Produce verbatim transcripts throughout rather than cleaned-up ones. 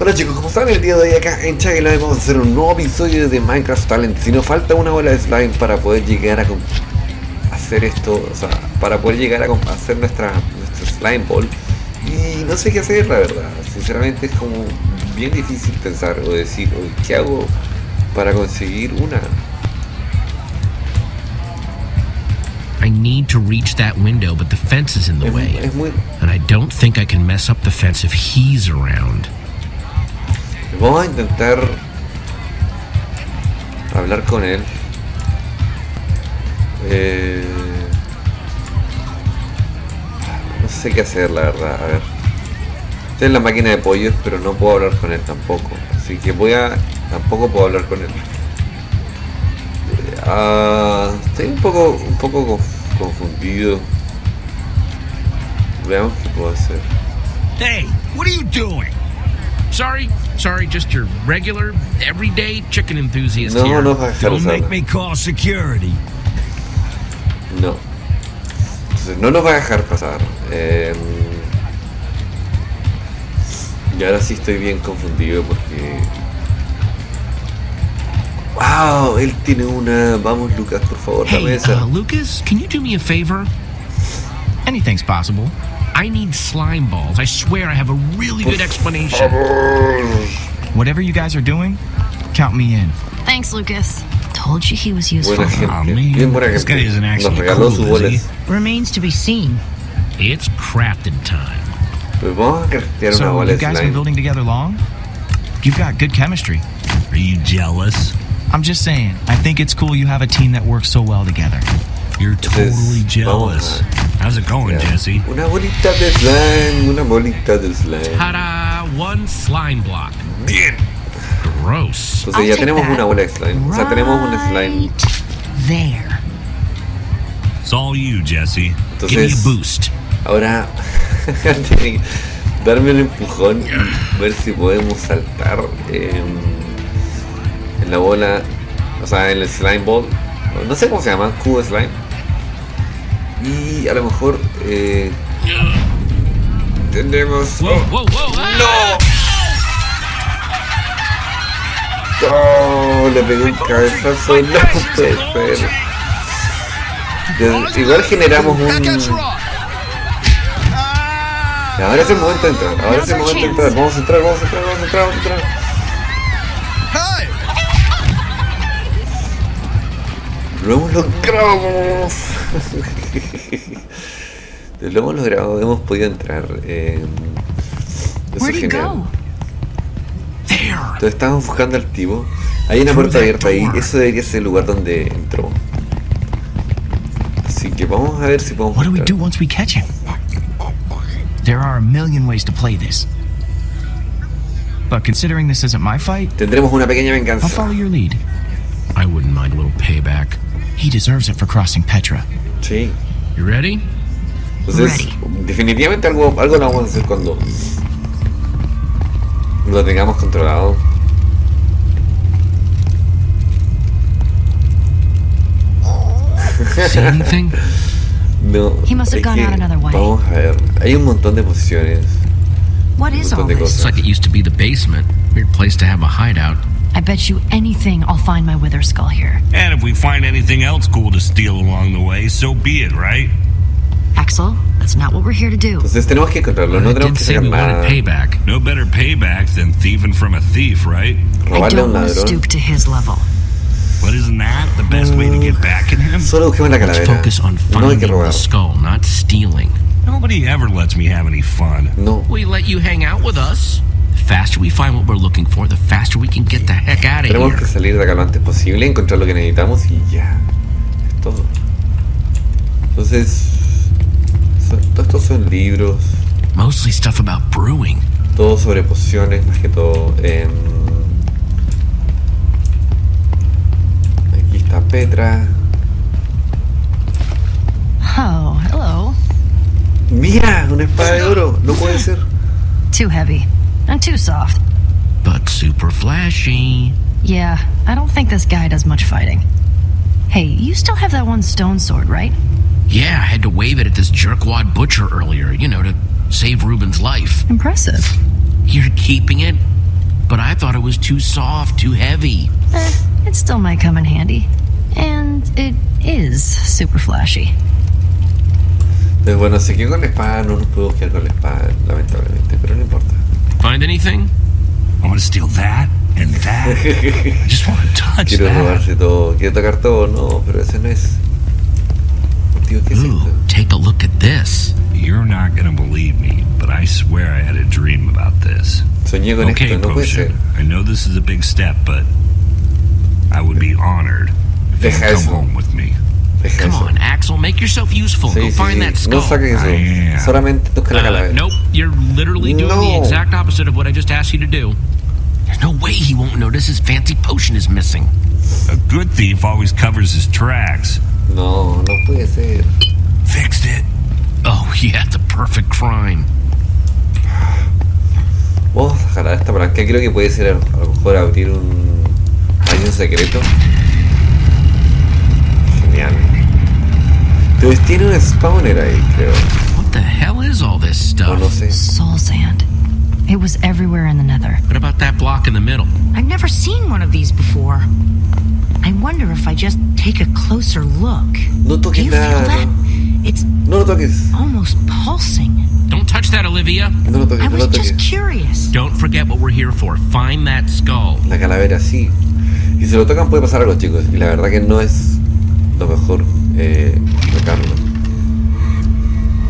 Hola chicos, ¿cómo están? El día de hoy acá en ShaggyOnline vamos a hacer un nuevo episodio de Minecraft Talent. Si nos falta una bola de slime para poder llegar a hacer esto, o sea, para poder llegar a hacer nuestra, nuestra slime ball. Y no sé qué hacer, la verdad. Sinceramente es como bien difícil pensar o decir, ¿qué hago para conseguir una? I need to reach that window, but the fence is in the way. Es muy... And I don't think I can mess up the fence if he's around. Vamos a intentar hablar con él. Eh, no sé qué hacer, la verdad. A ver, esta es la máquina de pollos, pero no puedo hablar con él tampoco. Así que voy a... tampoco puedo hablar con él. Eh, ah, estoy un poco, un poco confundido. Veamos qué puedo hacer. Hey, what are you doing? Sorry, sorry, just your regular, everyday chicken enthusiast no, here. No, don't make me call security. No. Entonces, no nos va a dejar pasar. Eh, y ahora sí estoy bien confundido porque... ¡Wow! Él tiene una... Vamos, Lucas, por favor, hey, dame esa. Uh, Lucas, can you do me a favor? Anything's possible. I need slime balls. I swear I have a really good explanation. Whatever you guys are doing, count me in. Thanks, Lucas. Told you he was useful. Oh, man. This guy isn't actually cool, is he? Remains to be seen. It's crafting time. So, you guys been building together long? You've got good chemistry. Are you jealous? I'm just saying, I think it's cool you have a team that works so well together. You're totally jealous. How's it going, yeah. Jesse? Una bolita de slime, una bolita de slime. Ta-da! One slime block. Bien. Gross. Entonces I'll ya tenemos that. Una bola de slime. Right, o sea, tenemos un slime. There. It's all you, Jesse. Entonces, give me a boost. Ahora, darme un empujón, ver si podemos saltar en, en la bola, o sea, en el slime ball. No sé cómo se llama, cubo de slime. Y a lo mejor eh, tendremos... Whoa, whoa, whoa. ¡No! ¡No! Le pegué un cabezazo y no puede ser. Igual generamos un... Ahora es el momento de entrar, ahora es el momento de entrar. Vamos a entrar, vamos a entrar, vamos a entrar, vamos a entrar. Lo hemos logrado. Lo hemos logrado, hemos podido entrar. Eh, eso es genial. Entonces estamos buscando al tipo. Hay una puerta abierta ahí, eso debería ser el lugar donde entró. Así que vamos a ver si podemos entrar. ¿Qué hacemos cuando lo capturamos? But considering this isn't my fight, tendremos una pequeña venganza. I'll follow your lead. I wouldn't mind a little payback. He deserves it for crossing Petra. Sí. You ready? Entonces, ready. Definitivamente algo, algo lo vamos a hacer cuando lo tengamos controlado. No. He must have gone out another way. Vamos a ver. Hay un montón de posiciones. What is all this? It's like it used to be the basement. Weird place to have a hideout. I bet you anything I'll find my wither skull here. And if we find anything else cool to steal along the way, so be it, right? Axel, that's not what we're here to do. Entonces tenemos que encontrarlo, no tenemos que hacer nada. Payback. No better payback than thieving from a thief, right? I don't want to stoop to his level. But isn't that the best way to get back at him? Solo busquemos la calavera. Let's focus on finding the skull, not stealing. Nobody ever lets me have any fun. No. We let you hang out with us. The faster we find what we're looking for, the faster we can get the heck out of here. Tenemos que salir de acá lo antes posible, encontrar lo que necesitamos y ya. Es todo. Entonces, todos estos son libros. Mostly stuff about brewing. Todo sobre pociones, más que todo. Eh, aquí está Petra. Oh, hello. Mira, una espada de oro. No puede ser. Too heavy. And too soft. But super flashy. Yeah, I don't think this guy does much fighting. Hey, you still have that one stone sword, right? Yeah, I had to wave it at this jerkwad butcher earlier, you know, to save Ruben's life. Impressive. You're keeping it? but I thought it was too soft, too heavy. Uh, it still might come in handy. And it is super flashy. Eh, bueno, se quedó con la espada, no nos pudo quedar con la espada, lamentablemente, pero no importa. Find anything? I want to steal that and that. I just want to touch that. Quiero robarse todo, quiero tocar todo, no, pero ese no es. Ooh, take a look at this. You're not gonna believe me, but I swear I had a dream about this. Okay, potion. I know this is a big step, but I would be honored if you come home with me. Come on, Axel, make yourself useful. Go find that skull. Uh, nope, you're literally doing the exact opposite of what I just asked you to do. There's no way he won't notice his fancy potion is missing. A good thief always covers his tracks. No, no puede ser. Fixed it. Oh, yeah, the perfect crime. Vamos a jalar esta palanca. Creo que puede ser a lo mejor abrir un baño secreto. Genial. Entonces tiene un spawner ahí, creo. What the hell is all this stuff? No lo sé. Soul sand. It was everywhere in the Nether. What about that block in the middle? I've never seen one of these before. I wonder if I just take a closer look. No toques. Do you nada, feel that? No. It's no toques. Almost pulsing. Don't touch that, Olivia. No toques, I was no just curious. Don't forget what we're here for. Find that skull. La calavera, sí. Y se lo tocan puede pasar a los chicos. Y la verdad que no es lo mejor eh, tocarlo.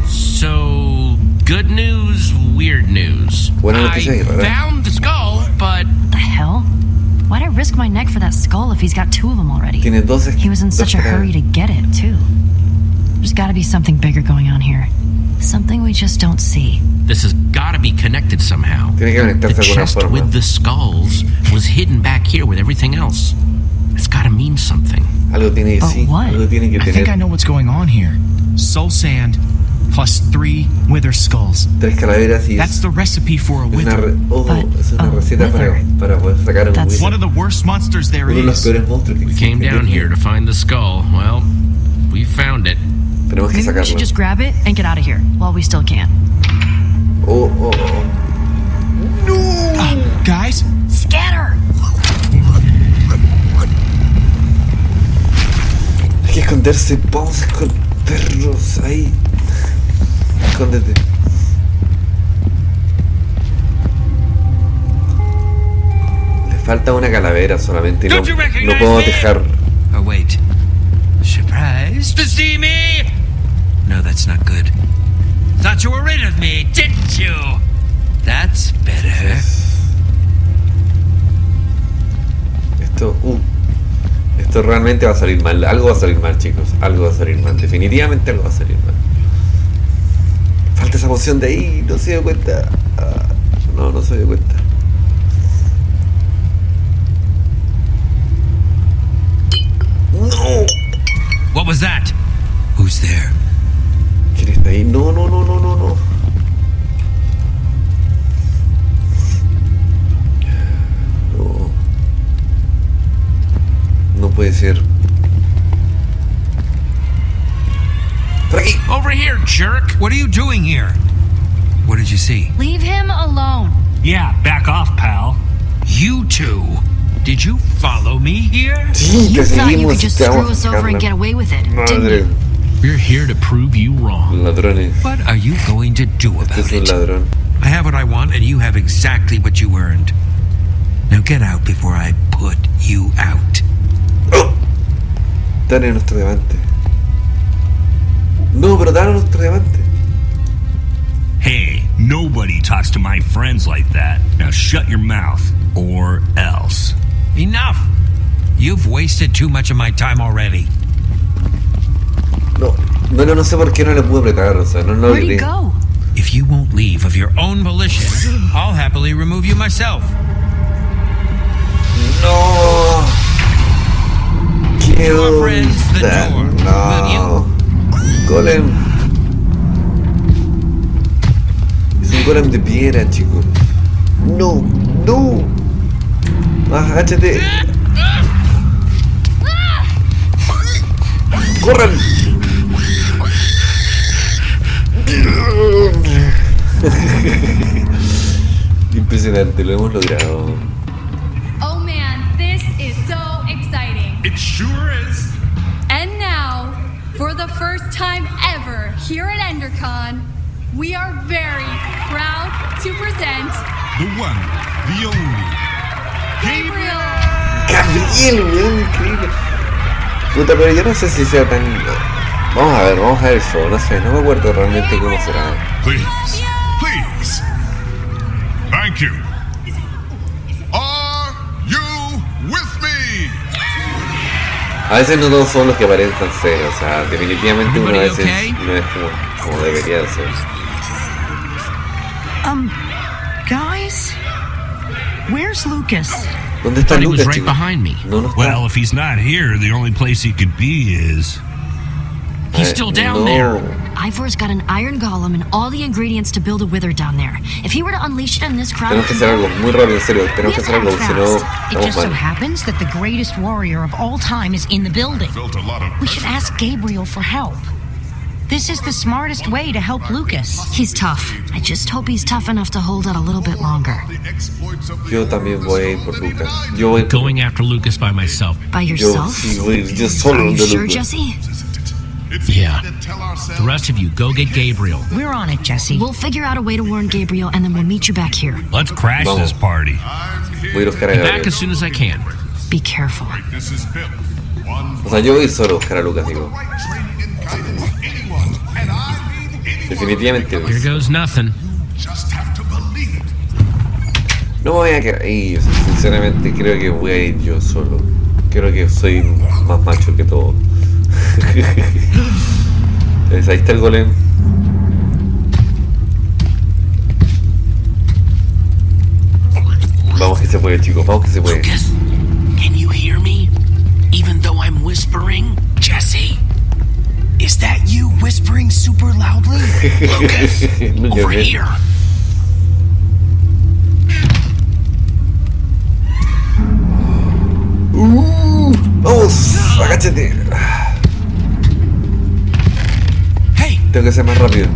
So, good news, weird news. Buena noticia I rara. Found the skull, but what the hell? Why'd I risk my neck for that skull if he's got two of them already? He was in such a hurry to get it, too. There's gotta be something bigger going on here. Something we just don't see. This has gotta be connected somehow. The chest with the skulls was hidden back here with everything else. It's gotta mean something. But what? I think I know what's going on here. Soul sand plus three wither skulls. That's the recipe for a wither. Oh, wither. That's one of the worst monsters there is. We came down here to find the skull. Well, we found it. Maybe we should just grab it and get out of here while we still can. Oh, oh, oh. No! Uh, guys? Scatter! Hay que esconderse. Vamos a escondernos ahí. Escóndete. Le falta una calavera solamente. No, no puedo dejar. Oh wait, surprised to see me? No, that's not good. Thought you were rid of me, didn't you? That's better. Esto, uh, esto realmente va a salir mal. Algo va a salir mal, chicos. Algo va a salir mal. Definitivamente algo va a salir mal. Falta esa poción de ahí, no se dio cuenta. Ah, no, no se dio cuenta. No. What was that? Who's there? ¿Quién está ahí? No, no, no, no, no, no. No. No puede ser. Over here, jerk! What are you doing here? What did you see? Leave him alone. Yeah, back off, pal. You two, did you follow me here? You thought you could just screw us over and get away with it, didn't you? We're here to prove you wrong. What are you going to do about it? I have what I want, and you have exactly what you earned. Now get out before I put you out. Dale nuestro diamante. No, pero danos nuestro diamante. Hey, nobody talks to my friends like that. Now shut your mouth, or else. Enough! You've wasted too much of my time already. No, no, no, no sé por qué no le pude apretar, o sea, no, no. Where'd he go? If you won't leave of your own volition, I'll happily remove you myself. No. Kill our friends the door, will you? Golem. Es un golem de piedra, chicos. No, no. Agáchate. Corran. Impresionante, lo hemos logrado. Oh man, this is so exciting. It sure is. And now, for the first time ever here at EnderCon, we are very proud to present the one, the only, Gabriel. Gabriel, weón, increíble. Puta, pero yo no sé si sea tan... Vamos a ver, vamos a ver el show, no sé, no me acuerdo realmente cómo será. Please, please. Thank you. Are you with me? A veces no todos son los que aparentan ser, o sea, definitivamente uno a veces no es como, como debería ser. Um, guys, where's Lucas? ¿Dónde está Lucas, right behind me? No, no está. Well, if he's not here, the only place he could be is... He's still down no. there. Ivor's got an iron golem and all the ingredients to build a wither down there. If he were to unleash it on this crowd, tenemos que hacer algo muy rápido, en serio. Tenemos que hacer algo, si no, it just so happens that the greatest warrior of all time is in the building. We should ask Gabriel for help. This is the smartest way to help Lucas. He's tough. I just hope he's tough enough to hold out a little bit longer. Yo también voy a ir por Lucas. Yo voy going after Lucas by myself. By yourself? Yo, sí, yo solo. Are you sure, Jesse? Yeah. The rest of you, go get Gabriel. We're on it, Jesse. We'll figure out a way to warn Gabriel, and then we'll meet you back here. Let's crash Vamos. this party. Voy a buscar a Gabriel. Be back as soon as I can. Be careful. O sea, yo voy solo a buscar a Lucas, digo. Definitivamente. Here goes nothing. No voy a quedar ahí, o sea, sinceramente creo que voy a ir yo solo. Creo que soy más macho que todo. Entonces, ahí está el golem. Vamos que se puede, chicos, vamos que se puede. Lucas, can you hear me? Even though I'm whispering, Jesse, is that you whispering super loudly? Lucas, over here. Uh, vamos, agáchate. Tengo que ser más rápido.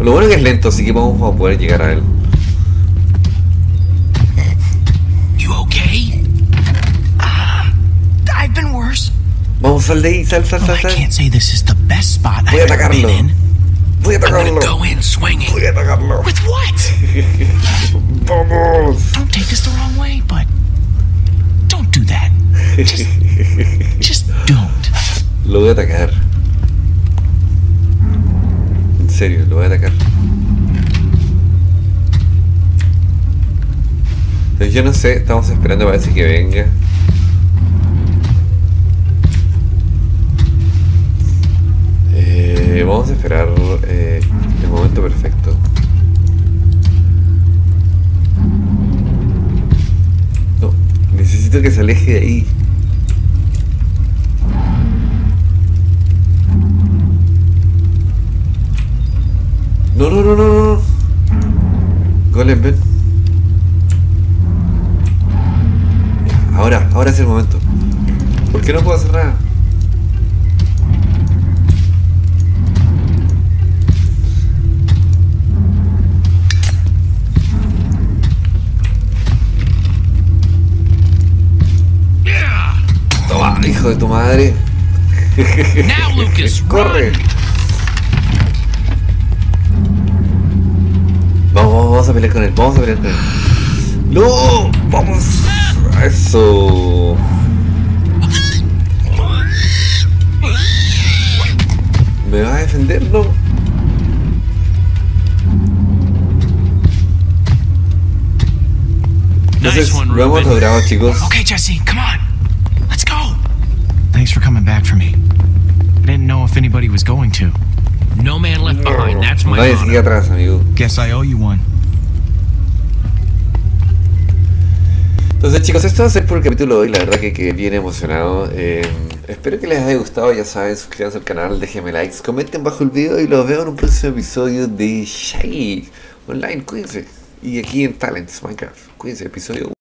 Lo bueno es que es lento, así que vamos a poder llegar a él. You okay? Uh, I've been worse. Vamos, sal de ahí, sal, sal, sal, sal. I can't say this is the best spot I've ever been in. Voy a atacarlo. I'm gonna go in swinging. Voy a atacarlo. With what? Vamos. Don't take this the wrong way, but don't do that. Just, just don't. Lo voy a atacar. En serio, lo voy a atacar. Entonces, yo no sé, estamos esperando a ver si que venga. Eh, vamos a esperar eh, el momento perfecto. No, necesito que se aleje de ahí. No, no, no, no, no. Golem, ven. Ahora, ahora es el momento. ¿Por qué no puedo hacer nada? Toma, hijo de tu madre. Corre. Vamos, vamos a pelear con él, vamos a pelear con él. ¡No! ¡Vamos! ¡Eso! ¿Me vas a defender, no? Entonces, lo hemos logrado, chicos. Okay, Jesse, come on. Let's go. Thanks for coming back for me. I didn't know if anybody was going to. No man left behind. That's my honor. Nadie sigue atrás, amigo. Guess I owe you one. Entonces, chicos, esto va a ser por el capítulo de hoy. La verdad que quedé bien emocionado. Eh, espero que les haya gustado. Ya saben, suscríbanse al canal, déjenme likes, comenten bajo el video y los veo en un próximo episodio de ShaggyOnline. Cuídense. Y aquí en Talents Minecraft. Cuídense, episodio uno.